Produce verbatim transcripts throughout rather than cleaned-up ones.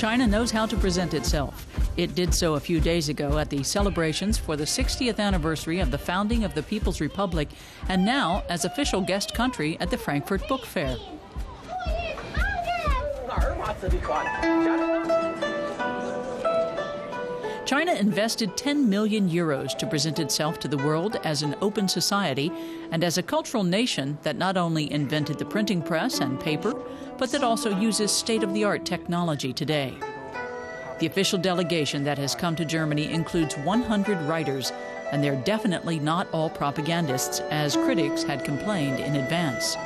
China knows how to present itself. It did so a few days ago at the celebrations for the sixtieth anniversary of the founding of the People's Republic, and now as official guest country at the Frankfurt Book Fair. China invested ten million euros to present itself to the world as an open society and as a cultural nation that not only invented the printing press and paper, but that also uses state-of-the-art technology today. The official delegation that has come to Germany includes one hundred writers, and they're definitely not all propagandists, as critics had complained in advance.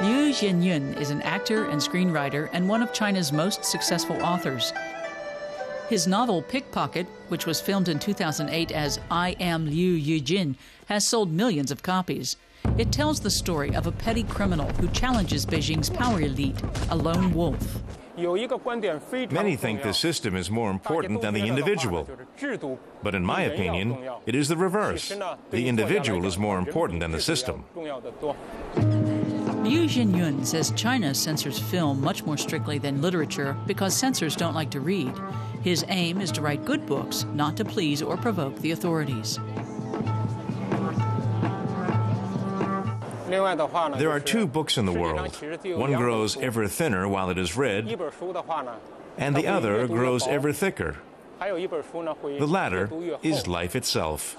Liu Xinyun is an actor and screenwriter and one of China's most successful authors. His novel Pickpocket, which was filmed in two thousand eight as I Am Liu Yujin, has sold millions of copies. It tells the story of a petty criminal who challenges Beijing's power elite, a lone wolf. Many think the system is more important than the individual. But in my opinion, it is the reverse. The individual is more important than the system. Liu Xinyun says China censors film much more strictly than literature because censors don't like to read. His aim is to write good books, not to please or provoke the authorities. There are two books in the world. One grows ever thinner while it is read, and the other grows ever thicker. The latter is life itself.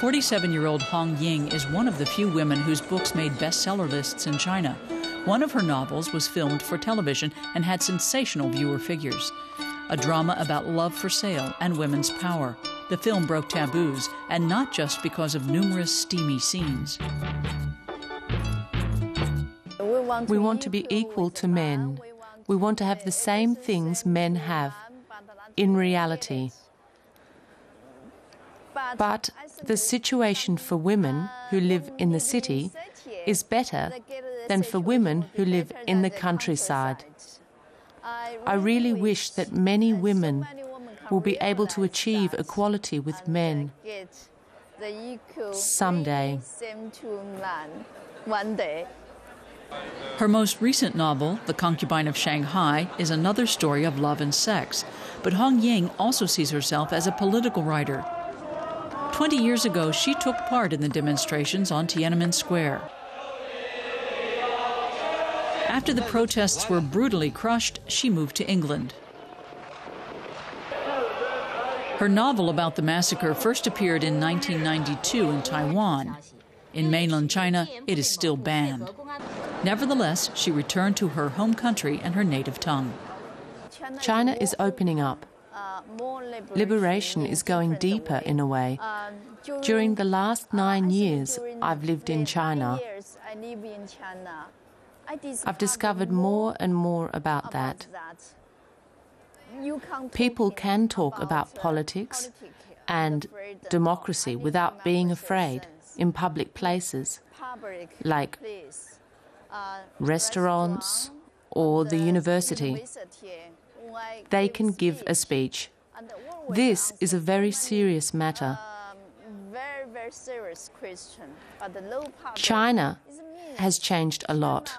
forty-seven-year-old Hong Ying is one of the few women whose books made bestseller lists in China. One of her novels was filmed for television and had sensational viewer figures. A drama about love for sale and women's power. The film broke taboos, and not just because of numerous steamy scenes. We want to be equal to men. We want to have the same things men have in reality. But the situation for women who live in the city is better than for women who live in the countryside. I really wish that many women will be able to achieve equality with men someday. Her most recent novel, The Concubine of Shanghai, is another story of love and sex. But Hong Ying also sees herself as a political writer. Twenty years ago, she took part in the demonstrations on Tiananmen Square. After the protests were brutally crushed, she moved to England. Her novel about the massacre first appeared in nineteen ninety-two in Taiwan. In mainland China, it is still banned. Nevertheless, she returned to her home country and her native tongue. China is opening up. Liberation is going deeper in a way. During the last nine years, I've lived in China. I've discovered more and more about that. People can talk about politics and democracy without being afraid in public places, like restaurants or the university. They can give a speech. This is a very serious matter. China has changed a lot.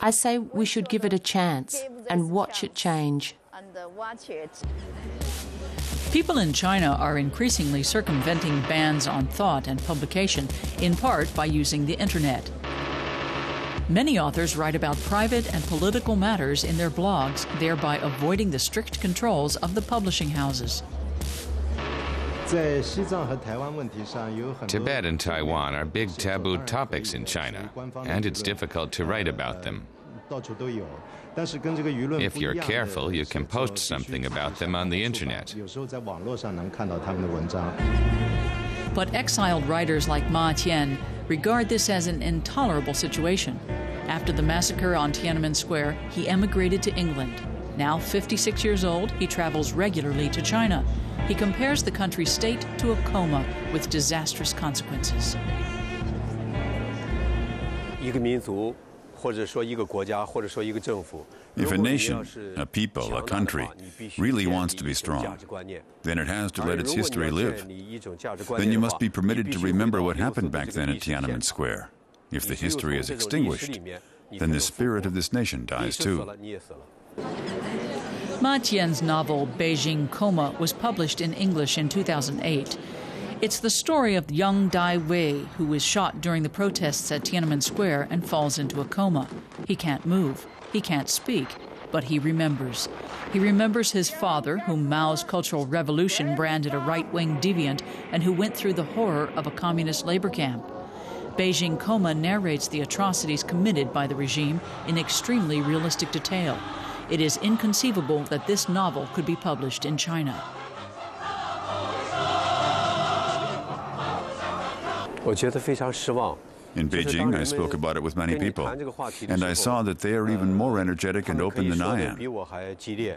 I say we should give it a chance and watch it change. People in China are increasingly circumventing bans on thought and publication, in part by using the internet. Many authors write about private and political matters in their blogs, thereby avoiding the strict controls of the publishing houses. Tibet and Taiwan are big taboo topics in China, and it's difficult to write about them. If you're careful, you can post something about them on the internet. But exiled writers like Ma Tian regard this as an intolerable situation. After the massacre on Tiananmen Square, he emigrated to England. Now fifty-six years old, he travels regularly to China. He compares the country's state to a coma with disastrous consequences. If a nation, a people, a country really wants to be strong, then it has to let its history live. Then you must be permitted to remember what happened back then at Tiananmen Square. If the history is extinguished, then the spirit of this nation dies too. Ma Tian's novel, Beijing Coma, was published in English in two thousand eight. It's the story of young Dai Wei, who was shot during the protests at Tiananmen Square and falls into a coma. He can't move, he can't speak, but he remembers. He remembers his father, whom Mao's Cultural Revolution branded a right-wing deviant and who went through the horror of a communist labor camp. Beijing Coma narrates the atrocities committed by the regime in extremely realistic detail. It is inconceivable that this novel could be published in China. In Beijing, I spoke about it with many people, and I saw that they are even more energetic and open than I am.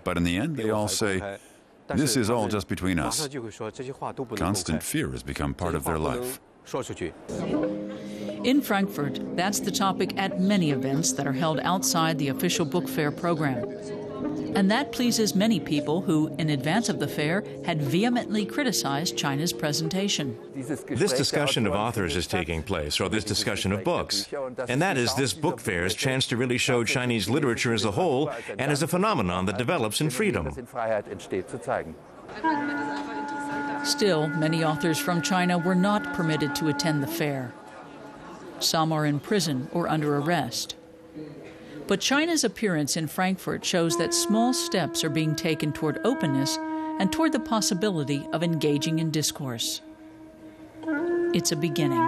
But in the end, they all say, "This is all just between us." Constant fear has become part of their life. In Frankfurt, that's the topic at many events that are held outside the official book fair program. And that pleases many people who, in advance of the fair, had vehemently criticized China's presentation. This discussion of authors is taking place, or this discussion of books. And that is this book fair's chance to really show Chinese literature as a whole and as a phenomenon that develops in freedom. Still, many authors from China were not permitted to attend the fair. Some are in prison or under arrest. But China's appearance in Frankfurt shows that small steps are being taken toward openness and toward the possibility of engaging in discourse. It's a beginning.